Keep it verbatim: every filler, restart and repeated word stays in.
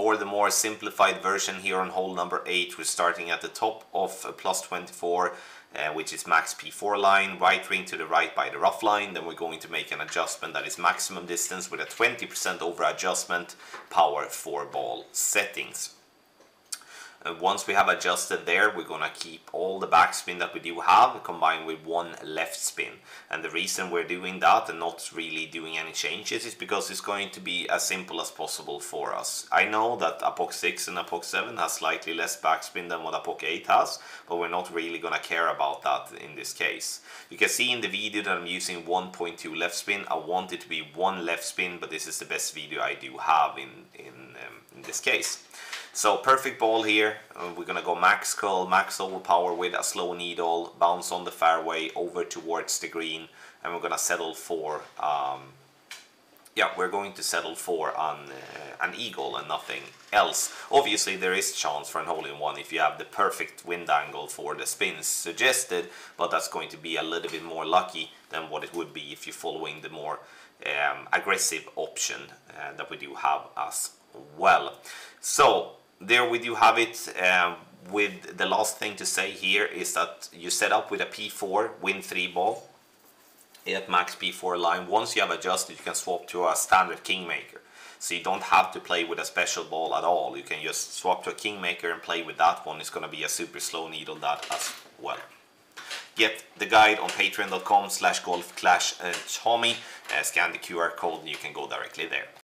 for the more simplified version here on hole number eight, we're starting at the top of a plus twenty-four, uh, which is max P four line, right ring to the right by the rough line. Then we're going to make an adjustment that is maximum distance with a twenty percent over adjustment, power four ball settings. And once we have adjusted there, we're going to keep all the backspin that we do have combined with one left spin. And the reason we're doing that and not really doing any changes is because it's going to be as simple as possible for us. I know that Epoch six and Epoch seven has slightly less backspin than what Epoch eight has, but we're not really going to care about that in this case. You can see in the video that I'm using one point two left spin. I want it to be one left spin, but this is the best video I do have in, in, um, in this case. So perfect ball here, uh, we're gonna go max curl, max overpower with a slow needle, bounce on the fairway over towards the green, and we're gonna settle for, um, yeah, we're going to settle for an, uh, an eagle and nothing else. Obviously there is chance for an hole-in-one if you have the perfect wind angle for the spins suggested, but that's going to be a little bit more lucky than what it would be if you're following the more um, aggressive option uh, that we do have as well. So there we do have it. Um, with the last thing to say here is that you set up with a P four win three ball at max P four line. Once you have adjusted, you can swap to a standard Kingmaker, so you don't have to play with a special ball at all. You can just swap to a Kingmaker and play with that one. It's going to be a super slow needle that as well. Get the guide on patreon dot com slash golf clash Tommy. Uh, scan the Q R code and you can go directly there.